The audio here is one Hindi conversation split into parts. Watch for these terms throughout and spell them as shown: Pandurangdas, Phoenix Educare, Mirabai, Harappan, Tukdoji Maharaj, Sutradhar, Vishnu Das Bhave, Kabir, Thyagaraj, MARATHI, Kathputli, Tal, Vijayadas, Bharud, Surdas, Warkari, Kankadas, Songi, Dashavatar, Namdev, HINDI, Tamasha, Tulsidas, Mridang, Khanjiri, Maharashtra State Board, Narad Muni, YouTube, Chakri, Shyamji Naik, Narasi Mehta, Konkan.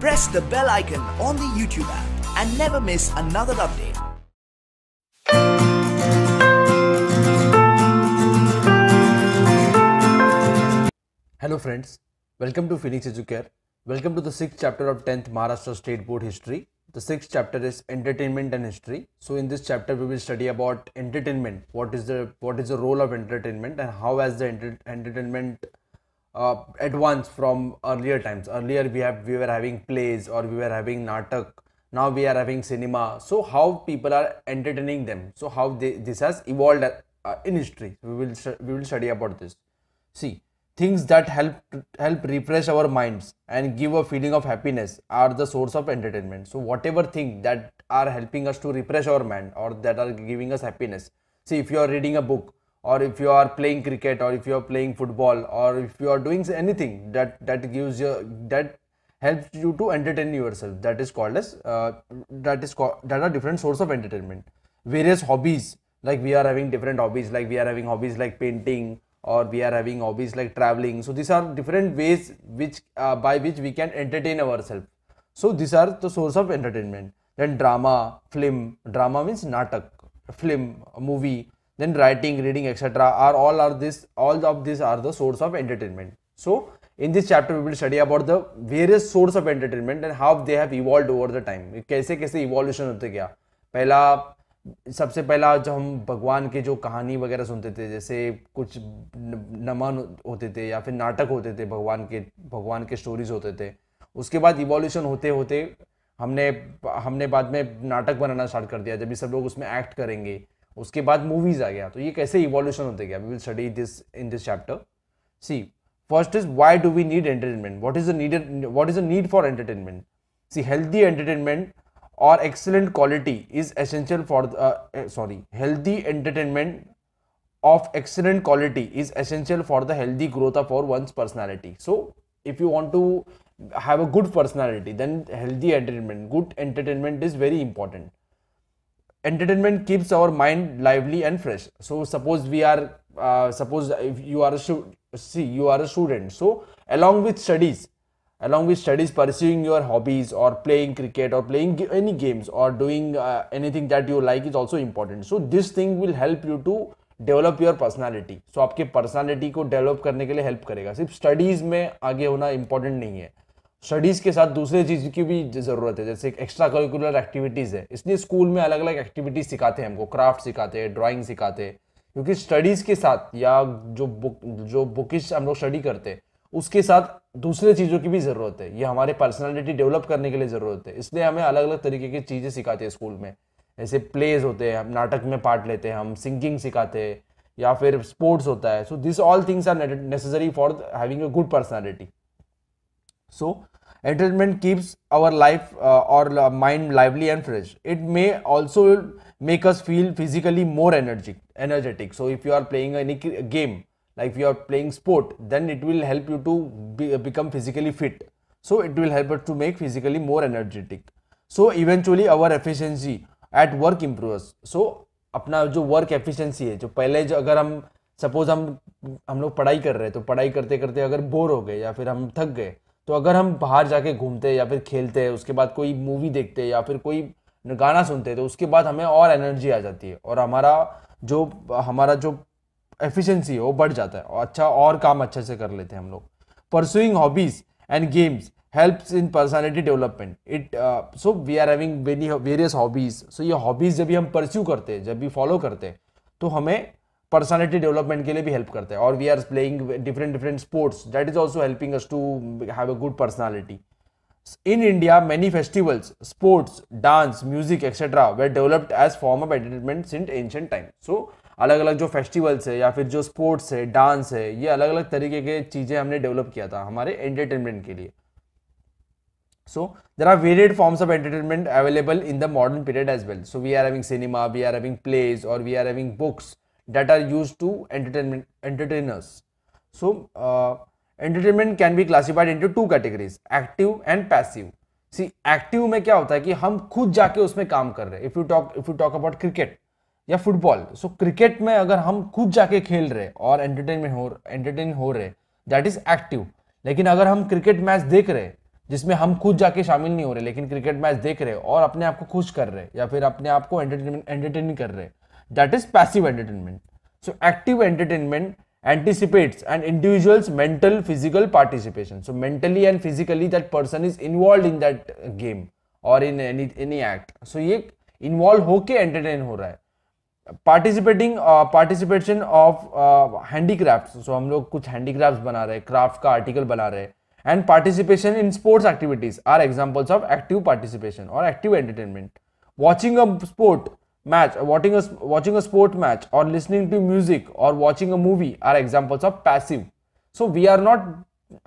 press the bell icon on the YouTube app and never miss another update. Hello friends, welcome to Phoenix Educare. Welcome to the 6th chapter of 10th Maharashtra State Board History. The 6th chapter is Entertainment and History. So in this chapter we will study about entertainment. What is the role of entertainment and how has the entertainment advanced from earlier times. Earlier we were having plays or we were having natak. Now we are having cinema. So how people are entertaining them. So how this has evolved in history. We will study about this. See. Things that help refresh our minds and give a feeling of happiness are the source of entertainment. So whatever thing that are helping us to refresh our mind or that are giving us happiness. See, if you are reading a book or if you are playing cricket or if you are playing football or if you are doing anything that helps you to entertain yourself, that is called as that are different source of entertainment. Various hobbies, like we are having different hobbies, like we are having hobbies like painting, or we are having hobbies like traveling. So these are different ways which by which we can entertain ourselves. So these are the source of entertainment. Then drama, film. Drama means natak, film, movie. Then writing, reading, etc. All of these are the source of entertainment. So in this chapter we will study about the various source of entertainment and how they have evolved over the time. कैसे evolution होते गया. पहला सबसे पहला जब हम भगवान के जो कहानी वगैरह सुनते थे, जैसे कुछ नमन होते थे या फिर नाटक होते थे, भगवान के स्टोरीज होते थे. उसके बाद इवोल्यूशन होते होते हमने बाद में नाटक बनाना स्टार्ट कर दिया, जब भी सब लोग उसमें एक्ट करेंगे. उसके बाद मूवीज आ गया. तो ये कैसे इवोल्यूशन होते गया, we will study this in this chapter. See, first is why do we need entertainment. What is the need for entertainment. See, healthy entertainment or excellent quality is essential for the, healthy entertainment of excellent quality is essential for the healthy growth of one's personality. So if you want to have a good personality, then healthy entertainment, good entertainment is very important. Entertainment keeps our mind lively and fresh. So suppose we are, if you are a student, so along with studies, pursuing your hobbies or playing cricket or playing any games or doing anything that you like is also important. So this thing will help you to develop your personality. So आपके personality को develop करने के लिए help करेगा. सिर्फ studies में आगे होना important नहीं है. Studies के साथ दूसरे चीज़ की भी ज़रूरत है, जैसे extracurricular activities है. इसलिए school में अलग अलग activities सिखाते हैं हमको, craft सिखाते हैं, drawing सिखाते हैं, क्योंकि studies के साथ या जो bookish हम लोग study करते हैं उसके साथ दूसरे चीज़ों की भी ज़रूरत है. ये हमारे पर्सनालिटी डेवलप करने के लिए ज़रूरत है. इसलिए हमें अलग अलग तरीके की चीज़ें सिखाते हैं स्कूल में. जैसे प्लेज होते हैं, हम नाटक में पार्ट लेते हैं, हम सिंगिंग सिखाते हैं, या फिर स्पोर्ट्स होता है. So this all things are necessary for having a good personality. So entertainment keeps our life और mind lively and fresh. It may also make us feel physically more energetic. So if you are playing any game, like if you are playing sport, then it will help you to become physically fit. So it will help us to make physically more energetic. So eventually our efficiency at work improves. So अपना जो work efficiency है, जो पहले जो अगर हम suppose हम लोग पढ़ाई कर रहे हैं, तो पढ़ाई करते करते अगर बोर हो गए या फिर हम थक गए, तो अगर हम बाहर जाके घूमते या फिर खेलते हैं, उसके बाद कोई मूवी देखते हैं या फिर कोई गाना सुनते हैं, तो उसके बाद हमें और एनर्जी आ जाती है और हमारा जो एफिशिएंसी वो बढ़ जाता है और अच्छा और काम अच्छे से कर लेते हैं हम लोग. Pursuing hobbies and games helps in personality development. It so we are having various hobbies. So ये हॉबीज जब भी हम परस्यू करते हैं, जब भी फॉलो करते हैं, तो हमें पर्सनालिटी डेवलपमेंट के लिए भी हेल्प करते हैं. और we are playing different sports, that is also helping us to have a good personality. In India, many festivals, sports, dance, music, etc. were developed as form of entertainment since ancient time. So अलग अलग जो फेस्टिवल्स है या फिर जो स्पोर्ट्स है, डांस है, ये अलग अलग तरीके के चीज़ें हमने डेवलप किया था हमारे एंटरटेनमेंट के लिए. So there are varied forms of entertainment available in the modern period as well. So we are having cinema, we are having plays और we are having books that are used to entertainers. So entertainment can be classified into two categories, active and passive. See, active में क्या होता है कि हम खुद जाके उसमें काम कर रहे हैं. If you talk about cricket या फुटबॉल, सो क्रिकेट में अगर हम खुद जाके खेल रहे और एंटरटेनमेंट हो रहे, दैट इज एक्टिव. लेकिन अगर हम क्रिकेट मैच देख रहे जिसमें हम खुद जाके शामिल नहीं हो रहे लेकिन क्रिकेट मैच देख रहे और अपने आप को खुश कर रहे या फिर अपने आप को एंटरटेन कर रहे, that is passive entertainment. So active entertainment anticipates an individual's mental physical participation. So mentally and physically that person is involved in that game or in any act. So ये involve होके entertain हो रहा है. Participation of handicrafts. So हम लोग कुछ handicrafts बना रहे, craft का article बना रहे. And participation in sports activities are examples of active participation or active entertainment. Watching a sport match or listening to music or watching a movie are examples of passive. So we are not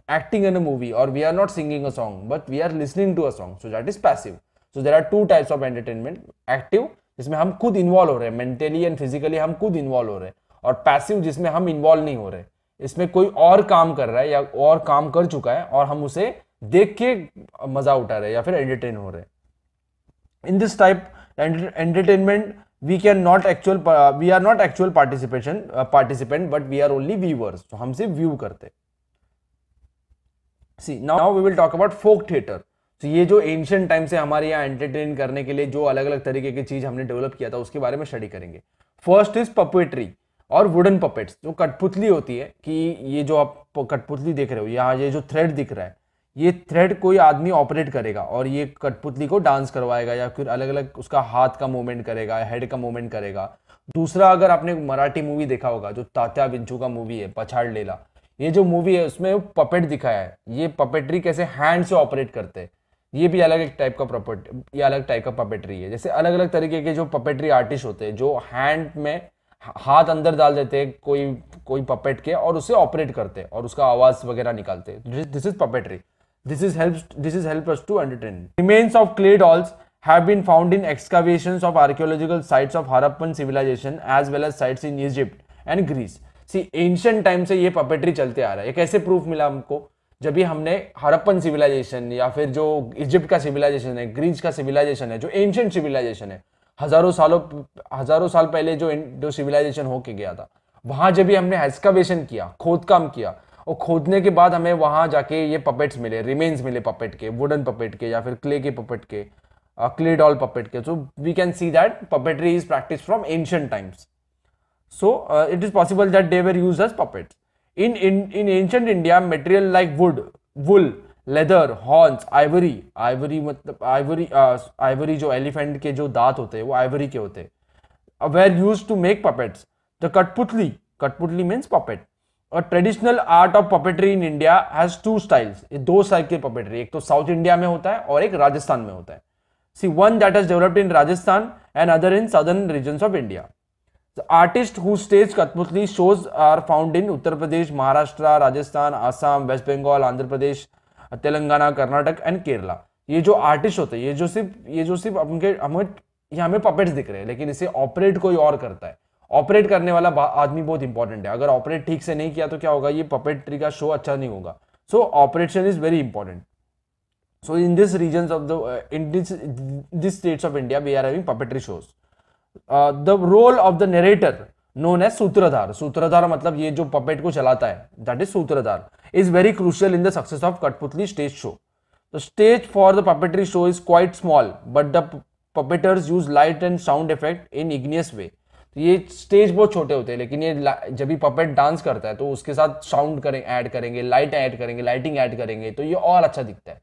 acting in a movie or we are not singing a song, but we are listening to a song. So that is passive. So there are two types of entertainment: active, जिसमें हम खुद involve हो रहे, mentally and physically हम खुद involve हो रहे, और passive जिसमें हम involve नहीं हो रहे. इसमें कोई और काम कर रहा है या और काम कर चुका है और हम उसे देख के मजा उठा रहे या फिर entertain हो रहे. In this type entertainment we are not actual participant but we are only viewers. So हमसे view करते. See, now we will talk about folk theater. So ये जो ancient time से हमारे यहाँ entertain करने के लिए जो अलग अलग तरीके की चीज हमने develop किया था उसके बारे में study करेंगे. First is puppetry और wooden puppets. जो कठपुतली होती है कि ये जो आप कठपुतली देख रहे हो यहाँ ये जो thread दिख रहा है ये थ्रेड कोई आदमी ऑपरेट करेगा और ये कठपुतली को डांस करवाएगा या फिर अलग अलग उसका हाथ का मूवमेंट करेगा, हेड का मूवमेंट करेगा. दूसरा, अगर आपने मराठी मूवी देखा होगा जो तात्या विंचू का मूवी है पछाड़ लेला, ये जो मूवी है उसमें पपेट दिखाया है. ये पपेटरी कैसे हैंड से ऑपरेट करते हैं, ये भी अलग टाइप का पपेटरी है. जैसे अलग अलग तरीके के जो पपेटरी आर्टिस्ट होते हैं जो हैंड में हाथ अंदर डाल देते हैं कोई पपेट के और उसे ऑपरेट करते हैं और उसका आवाज वगैरह निकालते हैं. This is puppetry. This helps us to entertain. Remains of clay dolls have been found in excavations of archaeological sites of Harappan civilization as well as sites in Egypt and Greece. See, ancient time से ये puppetry चलते आ रहा है. ये कैसे proof मिला हमको? जब भी हमने हरप्पन civilization या फिर जो Egypt का civilization है, Greece का civilization है, जो ancient civilization है, हजारों साल पहले जो civilization होके गया था, वहाँ जब भी हमने excavation किया, खोदकाम किया और खोदने के बाद हमें वहाँ जाके ये पपेट्स मिले, रिमेन्स मिले पपेट के, वुडन पपेट के या फिर क्ले के पपेट के, क्ले डॉल पपेट के. So we can see that puppetry is practice from ancient times. So it is possible that they were use as puppets. In ancient India material like wood, wool, leather, horns, ivory मतलब आइवरी जो एलिफेंट के जो दांत होते हैं वो आइवरी के होते हैं, were use to make puppets. The kathputli means puppet. और traditional art of puppetry in India has two styles. ये दो स्टाइल के पपेटरी, एक तो साउथ इंडिया में होता है और एक राजस्थान में होता है. See one that has developed in Rajasthan and other in southern regions of India. The artist who stage kathputli shows are found in Uttar Pradesh, Maharashtra, Rajasthan, Assam, West Bengal, Andhra Pradesh, Telangana, Karnataka and Kerala. ये जो आर्टिस्ट होते हैं ये जो सिर्फ हमें पपेट्स दिख रहे हैं लेकिन इसे ऑपरेट कोई और करता है. ऑपरेट करने वाला आदमी बहुत इंपॉर्टेंट है. अगर ऑपरेट ठीक से नहीं किया तो क्या होगा, ये पपेट्री का शो अच्छा नहीं होगा. So operation is very important. So in this regions of the in this states of India we are having puppetry shows. The role of the narrator known as sutradhar. Sutradhar मतलब ये जो पपेट को चलाता है, that is sutradhar, is very crucial in the success of kathputli stage show. The stage for the puppetry show is quite small but the puppeteers use light and sound effect in ingenious way. तो ये स्टेज बहुत छोटे होते हैं लेकिन ये जब भी पपेट डांस करता है तो उसके साथ साउंड ऐड करेंगे, लाइट ऐड करेंगे, लाइटिंग ऐड करेंगे तो ये और अच्छा दिखता है.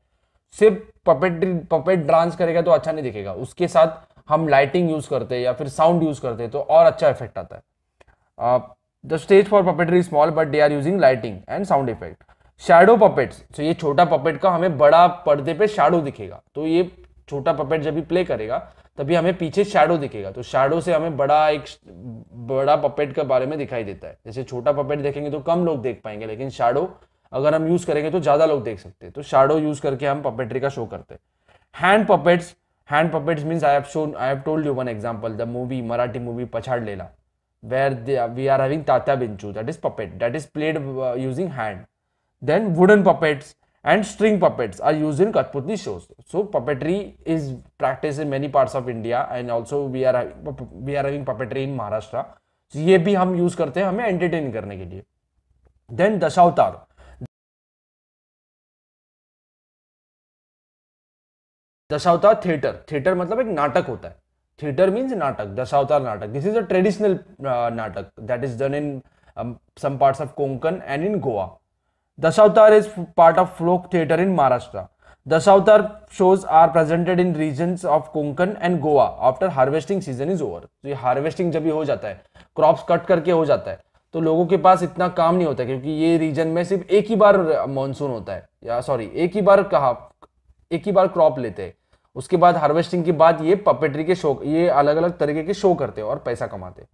सिर्फ पपेट डांस करेगा तो अच्छा नहीं दिखेगा, उसके साथ हम लाइटिंग यूज करते हैं या फिर साउंड यूज करते हैं तो और अच्छा इफेक्ट आता है. The stage for puppetry small but they are using lighting and sound effect. Shadow puppets. तो ये छोटा पपेट का हमें बड़ा पर्दे पे शैडो दिखेगा. तो ये छोटा पपेट जब भी प्ले करेगा तभी हमें पीछे शैडो दिखेगा. तो शैडो से हमें बड़ा पपेट के बारे में दिखाई देता है. जैसे छोटा पपेट देखेंगे तो कम लोग देख पाएंगे लेकिन शैडो अगर हम यूज करेंगे तो ज्यादा लोग देख सकते हैं. तो शैडो यूज करके हम पपेटरी का शो करते हैं. Hand puppets means I have told you one example, the movie, Marathi movie पछाड़ लेला, where we are having Tatya Vinchu, that is puppet, that is played using hand. Then wooden puppets and string puppets are used in Kathputli shows. So puppetry is practiced in many parts of India and also we are having puppetry in Maharashtra. So ये भी हम use करते हैं हमें entertain करने के लिए. Then Dashavatar. Dashavatar theatre, theatre मतलब एक नाटक होता है, theatre means natak, Dashavatar natak. This is a traditional natak that is done in some parts of Konkan and in Goa. Dashavatar is part of folk theatre in Maharashtra. Dashavatar shows are presented in regions of Konkan and Goa after harvesting season is over. तो ये हार्वेस्टिंग जब भी हो जाता है, क्रॉप्स कट करके हो जाता है, तो लोगों के पास इतना काम नहीं होता क्योंकि ये रीजन में सिर्फ एक ही बार मानसून होता है, या सॉरी एक ही बार क्रॉप लेते हैं. उसके बाद हार्वेस्टिंग के बाद ये पपेट्री के शो, ये अलग अलग तरीके के शो करते हैं और पैसा कमाते हैं.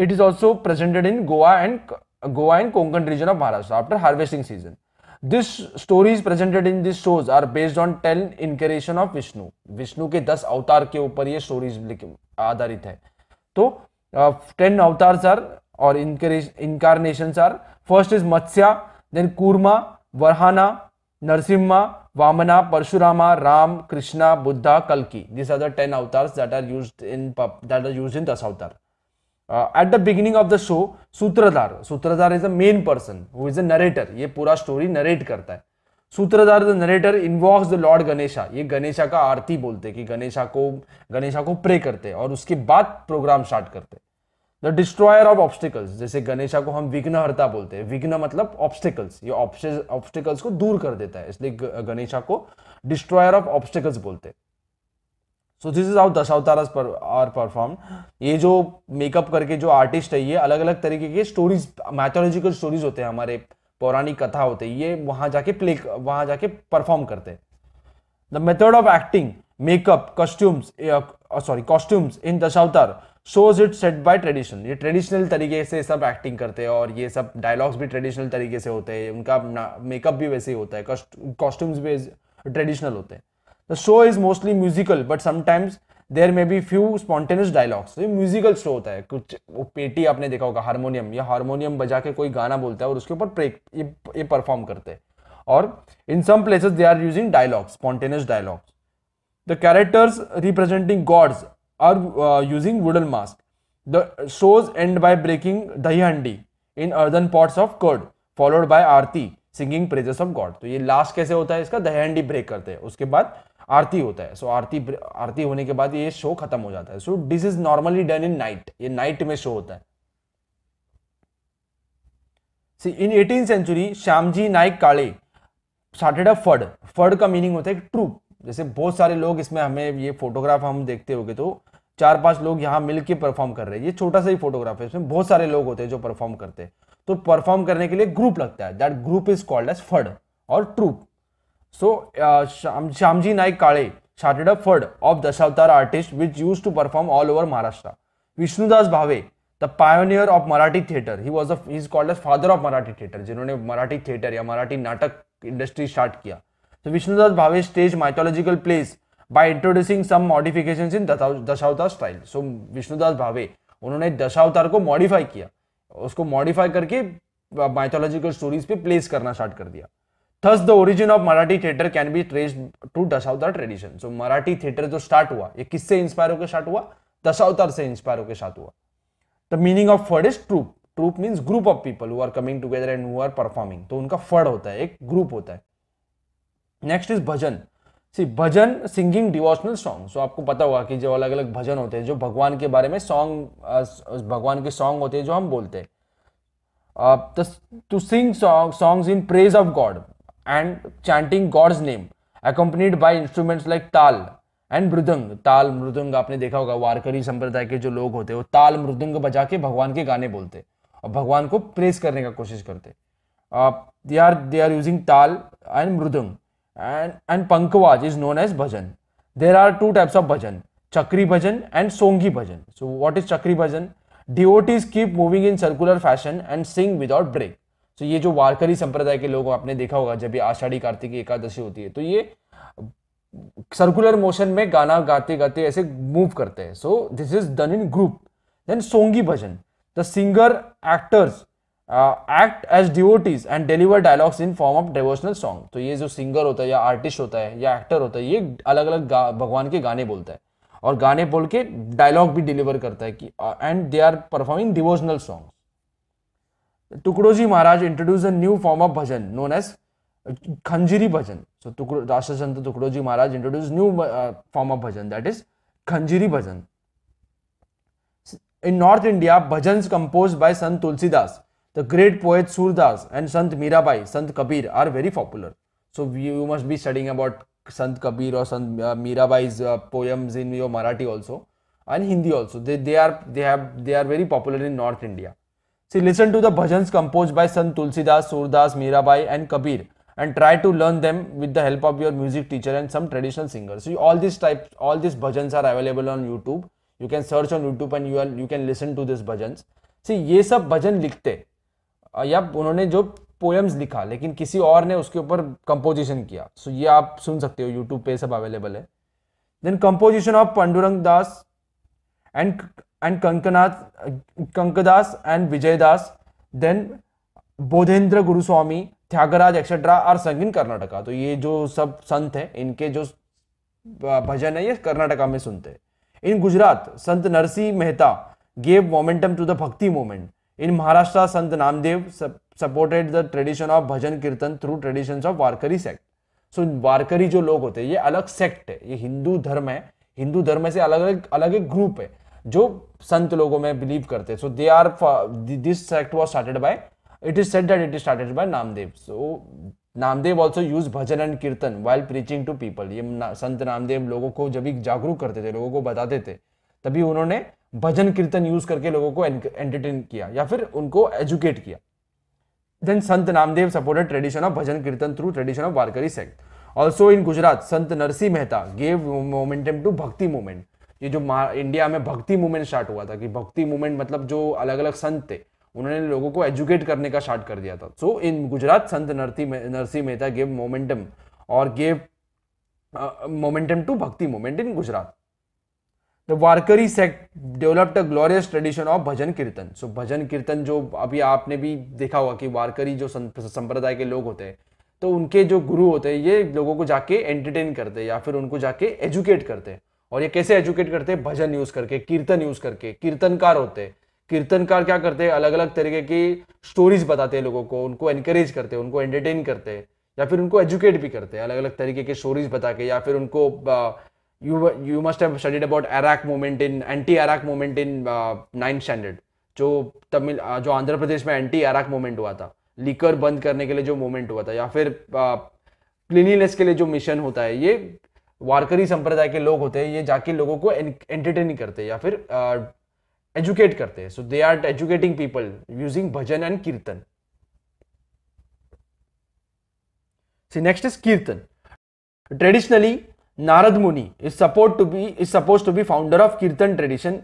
It is also presented in Goa and Konkan region of Maharashtra after harvesting season. This stories presented in these shows are based on 10 incarnation of Vishnu. Vishnu के 10 अवतार के ऊपर ये स्टोरीज आधारित है. तो 10 अवतार्स आर और incarnations are. First is Matsya, then Kurma, Varahana, Narasimha, Vamana, Parashurama, Ram, Krishna, Buddha, कल्की. These are the 10 avatars that are used in Dasavatar. At the beginning of the show, Sutradhar is the main person who is the narrator. ये पूरा story narrate करता है. Sutradhar the narrator invokes the Lord Ganesha. ये गणेशा का आरती बोलते हैं कि गणेशा को प्रे करते हैं और उसके बाद प्रोग्राम स्टार्ट करते हैं. The destroyer of obstacles, जैसे गणेशा को हम विघ्नहर्ता बोलते हैं. विघ्न मतलब obstacles, ये obstacles को दूर कर देता है, इसलिए गणेशा को destroyer of obstacles बोलते हैं. So this is how दशावतारस are performed. ये जो मेकअप करके जो आर्टिस्ट है ये अलग अलग तरीके के स्टोरीज, मैथोलॉजिकल स्टोरीज होते हैं, हमारे पौराणिक कथा होते हैं, ये वहाँ जाके परफॉर्म करते हैं. The method of acting, makeup, costumes in Dashavatar shows it set by tradition. ये ट्रेडिशनल तरीके से सब एक्टिंग करते हैं और ये सब डायलॉग्स भी ट्रेडिशनल तरीके से होते हैं, उनका मेकअप भी वैसे ही होता है, कॉस्ट्यूम्स भी ट्रेडिशनल होते हैं. The show is mostly musical, but sometimes there may be few spontaneous dialogues. ये musical show होता है. कुछ वो पेटी आपने देखा होगा, हारमोनियम, या हारमोनियम बजा के कोई गाना बोलता है और उसके ऊपर ये परफॉर्म करते हैं. और in some places they are using dialogues, spontaneous dialogues. The characters representing gods are using wooden masks. The shows end by breaking Dahi Handi in earthen pots of curd, followed by Aarti singing praises of God. तो ये last कैसे होता है इसका, दहीहंडी break करते हैं, उसके बाद आरती होता है. सो आरती होने के बाद ये शो खत्म हो जाता है. So this is normally done in night, ये नाइट में शो होता है. See in 18th century Shyamji Naik Kale started अ फड. फड का मीनिंग होता है एक ट्रूप. जैसे बहुत सारे लोग, इसमें हमें ये फोटोग्राफ हम देखते होंगे तो 4-5 लोग यहाँ मिलके परफॉर्म कर रहे हैं. ये छोटा सा ही फोटोग्राफ है, इसमें बहुत सारे लोग होते हैं जो परफॉर्म करते हैं. तो परफॉर्म करने के लिए ग्रुप लगता है, that group is called as phad और troupe. So Shyamji Naik Kale started a fad of Dashavatar artists which used to perform all over Maharashtra. Vishnu Das Bhave, the pioneer of Marathi theatre, he is called as father of Marathi theatre, जिन्होंने Marathi theatre या Marathi नाटक industry start किया. So Vishnu Das Bhave staged mythological plays by introducing some modifications in Dashavatar style. So Vishnu Das Bhave उन्होंने दशावतार को modify किया, उसको modify करके mythological stories पे plays करना start कर दिया. Thus the origin of Marathi theatre can be traced to Dashavatar tradition. So Marathi theatre जो start हुआ, ये किससे इंस्पायर होकर स्टार्ट हुआ, दशावतार से इंस्पायर होकर स्टार्ट हुआ. The meaning of fad is troop. Troop means group of people who are coming together and who are performing. तो उनका फड होता है, एक ग्रुप होता है. Next is bhajan. See bhajan singing devotional songs. So आपको पता होगा कि जो अलग अलग भजन होते हैं, जो भगवान के बारे में सॉन्ग, भगवान के सॉन्ग होते हैं जो हम बोलते हैं. To sing songs in praise of God and chanting God's name, accompanied by instruments like Tal and Mridang. Tal, Mridang आपने देखा होगा, वारकरी संप्रदाय के जो लोग होते हैं वो ताल मृदंग बजा के भगवान के गाने बोलते हैं और भगवान को प्रेस करने का कोशिश करते हैं. They are using Tal and Mridang and Pankvaj is known as Bhajan. There are two types of Bhajan, Chakri Bhajan and Songi Bhajan. So what is Chakri Bhajan? Devotees keep moving in circular fashion and sing without break. तो ये जो वारकरी संप्रदाय के लोग आपने देखा होगा, जब ये आषाढ़ी कार्तिक एकादशी होती है तो ये सर्कुलर मोशन में गाना गाते गाते ऐसे मूव करते हैं. So this is done in group. Then सोंगी bhajan, the singer actors act as devotees and deliver dialogues in form of devotional song. तो ये जो सिंगर होता है या आर्टिस्ट होता है या एक्टर होता है, ये अलग अलग भगवान के गाने बोलता है और गाने बोल के डायलॉग भी डिलीवर करता है कि and they are performing devotional song. Tukdoji Maharaj introduced a new form of bhajan known as Khanjiri Bhajan. So Rashtra Sant Tukdoji Maharaj introduced new form of Bhajan, that is Khanjiri Bhajan. In North India, Bhajans composed by Sant Tulsidas, the great poet Surdas, and Sant Mirabai, Sant Kabir are very popular. So you must be studying about Sant Kabir or Sant Mirabai's poems in your Marathi also and Hindi also. They are very popular in North India. See, listen to the bhajans composed by Sant Tulsidas, Surdas, Mirabai and Kabir and try to learn them with the help of your music teacher and some traditional singers. So all these bhajans are available on YouTube. You can search on YouTube and you can listen to these bhajans. See, ये सब भजन लिखते या उन्होंने जो poems लिखा लेकिन किसी और ने उसके ऊपर composition किया. So ये आप सुन सकते हो, YouTube पे सब available है. Then composition of Pandurangdas and Kankadas and Vijayadas, then Bodhendra Guruswami, Thyagaraj etc. are sung in Karnataka. तो ये जो सब संत हैं इनके जो भजन है ये कर्नाटका में सुनते हैं. In Gujarat, Sant Narasi Mehta gave momentum to the Bhakti movement. In Maharashtra, Sant Namdev supported the tradition of Bhajan Kirtan through traditions of Warkari sect. So Warkari जो लोग होते हैं ये अलग sect है, ये हिंदू धर्म है, हिंदू धर्म से अलग एक group है जो संत लोगों में believe करते हैं. So this sect was started by, it is said that it is started by Namdev. So Namdev also used Bhajan and Kirtan while preaching to people. ये संत नामदेव लोगों को जब भी जागरूक करते थे, लोगों को बताते थे, तभी उन्होंने भजन कीर्तन यूज करके लोगों को एंटरटेन किया या फिर उनको एजुकेट किया. Then Sant Namdev supported tradition of Bhajan Kirtan through tradition of Warkari sect. Also in Gujarat, Sant Narasi Mehta gave momentum to Bhakti movement. ये जो इंडिया में भक्ति मूवमेंट स्टार्ट हुआ था कि भक्ति मूवमेंट मतलब जो अलग अलग संत थे उन्होंने लोगों को एजुकेट करने का स्टार्ट कर दिया था. So in Gujarat, Sant Narasi Mehta gave momentum और gave momentum to Bhakti movement in Gujarat. The Warkari sect developed a glorious tradition of Bhajan Kirtan. So Bhajan Kirtan जो अभी आपने भी देखा होगा कि वारकरी जो संप्रदाय के लोग होते हैं तो उनके जो गुरु होते हैं ये लोगों को जाके एंटरटेन करते हैं या फिर उनको जाके एजुकेट करते हैं. और ये कैसे एजुकेट करते हैं? भजन यूज करके, कीर्तन यूज करके. कीर्तनकार होते हैं, कीर्तनकार क्या करते हैं? अलग अलग तरीके की स्टोरीज बताते हैं लोगों को, उनको एनकरेज करते हैं, उनको एंटरटेन करते हैं या फिर उनको एजुकेट भी करते हैं अलग अलग तरीके के स्टोरीज बता के. या फिर उनको You must have studied about Iraq movement in anti-Iraq movement in 9th standard. जो आंध्र प्रदेश में anti-Iraq movement हुआ था, लीकर बंद करने के लिए जो movement हुआ था या फिर cleanliness के लिए जो मिशन होता है, ये वारकरी संप्रदाय के लोग होते हैं, ये जाके लोगों को entertain करते हैं या फिर educate करते हैं. So they are educating people using bhajan and कीर्तन. See, next is कीर्तन. Traditionally, Narad Muni is supposed to be founder of Kirtan tradition.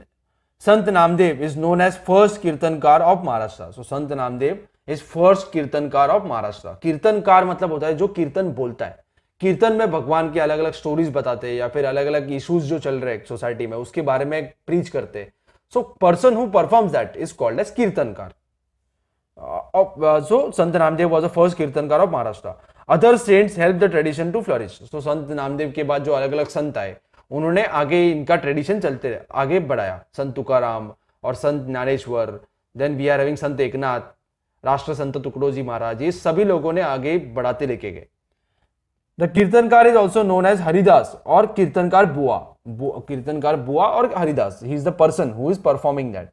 Sant Namdev is known as first Kirtankar of Maharashtra. So Sant Namdev is first Kirtankar of Maharashtra. Kirtankar मतलब होता है जो कीर्तन बोलता है. कीर्तन में भगवान की अलग अलग स्टोरीज बताते हैं या फिर अलग अलग इश्यूज जो चल रहे हैं सोसाइटी में उसके बारे में प्रीच करते हैं. So person who performs that is called as Kirtankar. So Sant Namdev was the first Kirtankar of Maharashtra. Other saints help the tradition to flourish. So संत नामदेव के बाद जो अलग अलग संत आए उन्होंने आगे इनका ट्रेडिशन चलते आगे बढ़ाया. संत तुकाराम और Sant Dnyaneshwar, then we are having Sant Eknath, राष्ट्र संत तुकडोजी महाराज, ये सभी लोगों ने आगे बढ़ाते लेके गए. The kirtankar is also known as Haridas or kirtankar bua. Kirtankar bua or Haridas, he is the person who is performing that.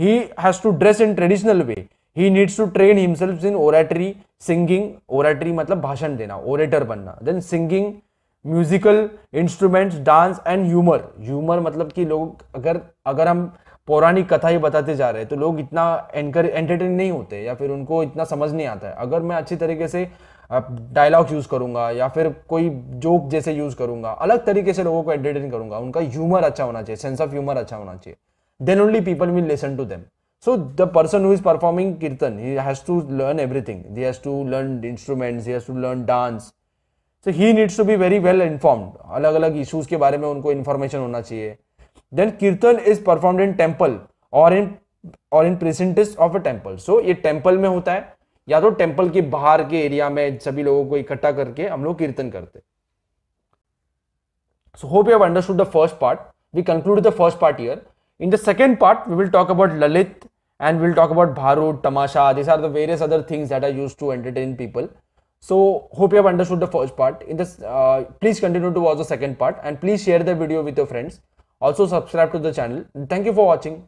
He has to dress in traditional way. He needs to train himself in oratory, singing. Oratory मतलब भाषण देना, orator बनना. Then singing, musical instruments, dance and humor. Humor मतलब कि लोग अगर हम पौराणिक कथाएं बताते जा रहे हैं तो लोग इतना एंटरटेन नहीं होते या फिर उनको इतना समझ नहीं आता है. अगर मैं अच्छी तरीके से डायलॉग यूज करूंगा या फिर कोई जोक जैसे यूज करूंगा, अलग तरीके से लोगों को एंटरटेन करूंगा, उनका ह्यूमर अच्छा होना चाहिए, सेंस ऑफ ह्यूमर अच्छा होना चाहिए, then only people will listen to them. So the person who is performing kirtan, he has to learn everything. He has to learn instruments, he has to learn dance. So he needs to be very well informed. अलग अलग issues के बारे में उनको information होना चाहिए. Then kirtan is performed in temple or in precincts of a temple. So ये temple में होता है या तो temple के बाहर के area में सभी लोगों को इकट्ठा करके हम लोग कीर्तन करते. So hope you have understood the first part. We conclude the first part here. In the second part, we will talk about Lalit. And we'll talk about Bharud, Tamasha. These are the various other things that are used to entertain people. So hope you have understood the first part. In this, please continue to watch the second part and please share the video with your friends. Also subscribe to the channel. Thank you for watching.